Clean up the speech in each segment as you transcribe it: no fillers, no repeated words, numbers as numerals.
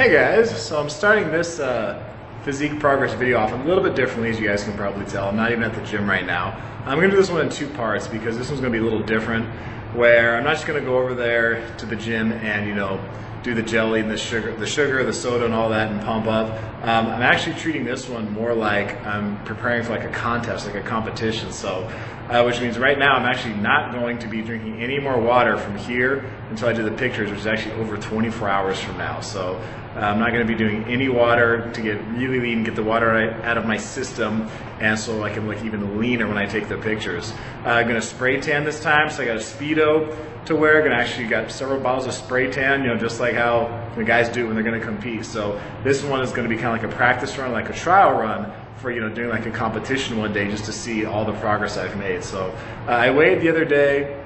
Hey guys, so I'm starting this physique progress video off a little bit differently, as you guys can probably tell. I'm not even at the gym right now. I'm going to do this one in two parts because this one's going to be a little different, where I'm not just going to go over there to the gym and, you know, do the jelly and the sugar, the soda and all that and pump up. I'm actually treating this one more like I'm preparing for like a contest, like a competition. So, which means right now I'm actually not going to be drinking any more water from here until I do the pictures, which is actually over 24 hours from now. So I'm not going to be doing any water to get really lean, get the water out of my system, and so I can look even leaner when I take the pictures. I'm going to spray tan this time, so I got a Speedo to wear. I'm going to actually got several bottles of spray tan, you know, just like how the guys do when they're going to compete. So this one is going to be kind of like a practice run, like a trial run for, you know, doing like a competition one day, just to see all the progress I've made. So I weighed the other day,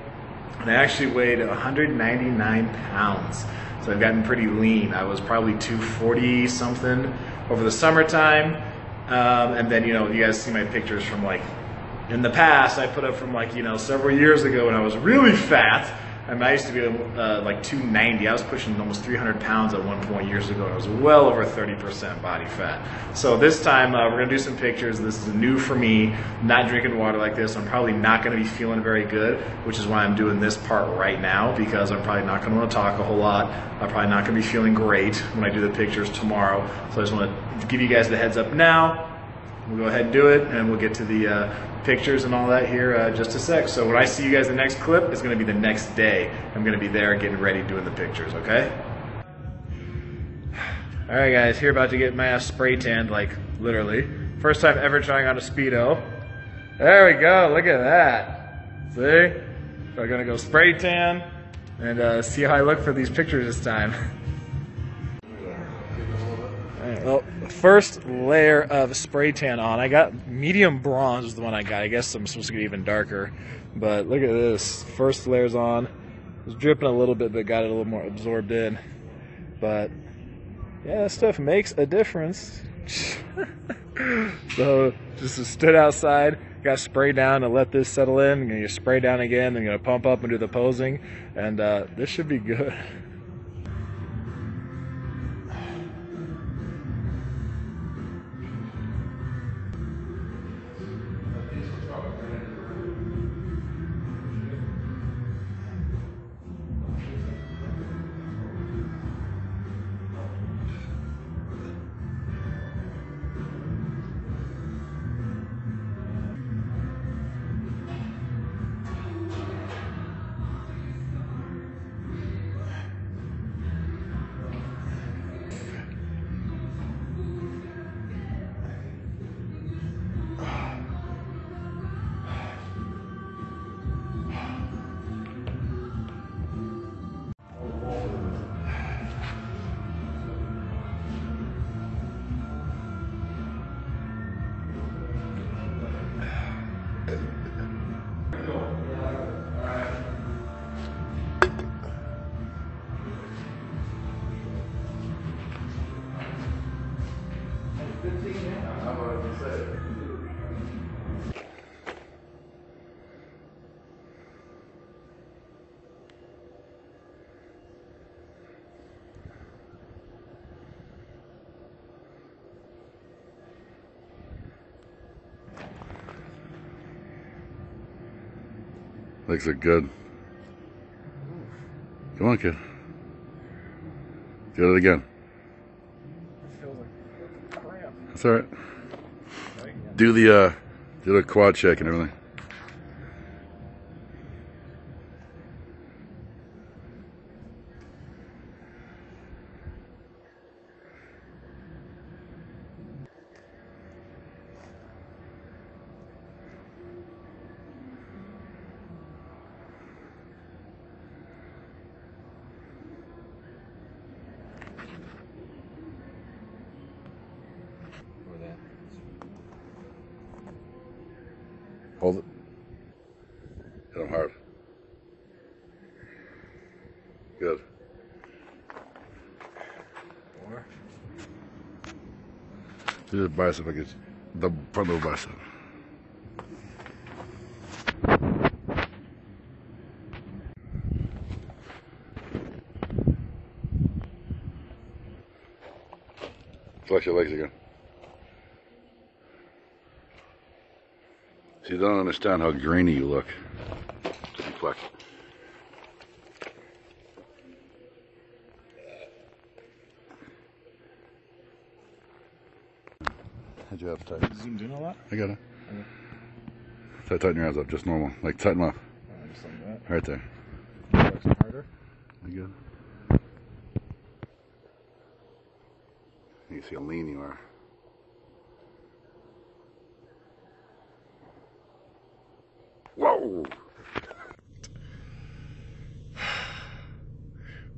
and I actually weighed 199 pounds. So I've gotten pretty lean. I was probably 240 something over the summertime. And then, you know, you guys see my pictures from like in the past I put up from like, you know, several years ago when I was really fat. I mean, I used to be like 290. I was pushing almost 300 pounds at one point years ago. I was well over 30% body fat. So this time we're going to do some pictures. This is new for me, not drinking water like this. I'm probably not going to be feeling very good, which is why I'm doing this part right now, because I'm probably not going to want to talk a whole lot. I'm probably not going to be feeling great when I do the pictures tomorrow. So I just want to give you guys the heads up now. We'll go ahead and do it, and we'll get to the pictures and all that here just a sec. So when I see you guys the next clip, it's going to be the next day. I'm going to be there getting ready, doing the pictures, okay? All right, guys, here about to get my ass spray tanned, like literally. First time ever trying on a Speedo. There we go, look at that. See? So I'm going to go spray tan and see how I look for these pictures this time. Well, first layer of spray tan on. I got medium bronze is the one I got. I guess I'm supposed to get even darker, but look at this. First layer's on. It was dripping a little bit, but got it a little more absorbed in. But yeah, that stuff makes a difference. So just stood outside, got sprayed down and let this settle in. I'm gonna spray down again, then I'm gonna pump up and do the posing, and this should be good. Makes it good. Come on, kid. Do it again. That's all right. Do the quad check and everything. Hold it. Hit him hard. Good. More. Do the bicep like it's the front of the bicep. Flex your legs again. See, you don't understand how grainy you look. Flex. How'd you have tight? Zoomed in all that? I got it. Okay. Tighten your abs up, just normal. Like, tighten them up. Just like that. Right there. Flex them harder. You good? You can see how lean you are. Whoa!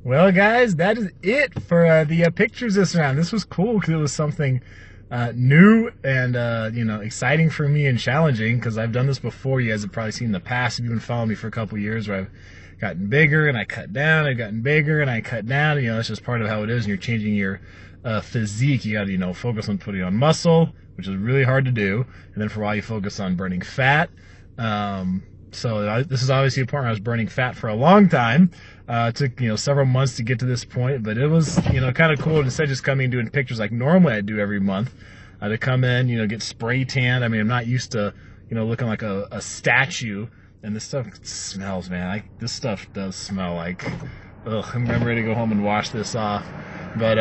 Well, guys, that is it for the pictures this round. This was cool because it was something new and you know, exciting for me and challenging, because I've done this before. You guys have probably seen in the past if you've been following me for a couple years, where I've gotten bigger and I cut down. I've gotten bigger and I cut down. You know, that's just part of how it is. And you're changing your physique. You got to, you know, focus on putting on muscle, which is really hard to do. And then for a while, you focus on burning fat. So this is obviously a point where I was burning fat for a long time. It took, you know, several months to get to this point, but it was, you know, kind of cool. Instead of just coming and doing pictures like normally I do every month, to come in, you know, get spray tanned. I mean, I'm not used to, you know, looking like a statue, and this stuff smells, man. This stuff does smell like, ugh, I'm ready to go home and wash this off. But,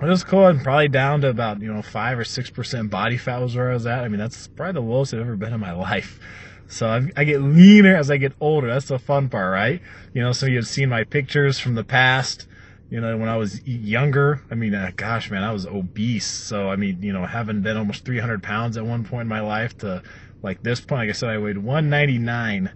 it was cool. I'm probably down to about, you know, 5 or 6% body fat was where I was at. I mean, that's probably the lowest I've ever been in my life. So I get leaner as I get older. That's the fun part, right? You know, some of you have seen my pictures from the past, you know, when I was younger. I mean, gosh, man, I was obese. So, I mean, you know, having been almost 300 pounds at one point in my life to, like, this point, like I said, I weighed 199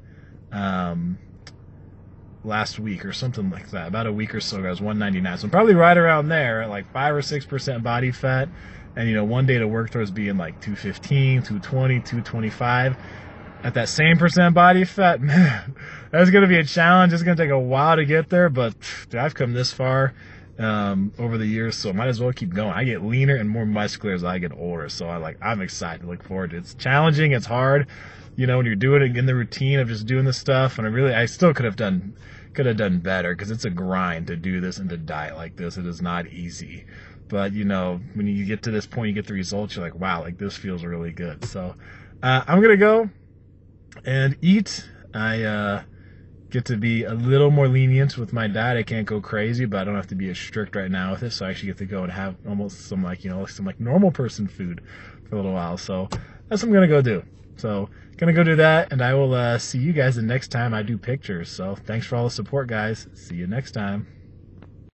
last week or something like that. About a week or so ago, I was 199. So I'm probably right around there, like 5 or 6% body fat. And, you know, one day to work towards being like 215, 220, 225. At that same percent body fat, man, that's going to be a challenge. It's going to take a while to get there, but dude, I've come this far over the years, so might as well keep going. I get leaner and more muscular as I get older, so I'm excited to look forward to it. It's challenging. It's hard, you know, when you're doing it in the routine of just doing this stuff, and I still could have done better, because it's a grind to do this and to diet like this. It is not easy. But, you know, when you get to this point, you get the results, you're like, wow, like this feels really good. So I'm going to go and eat. I get to be a little more lenient with my diet. I can't go crazy, but I don't have to be as strict right now with it, so I actually get to go and have almost some, like, you know, some like normal person food for a little while. So that's what I'm gonna go do. So gonna go do that, and I will see you guys the next time I do pictures. So thanks for all the support, guys. See you next time.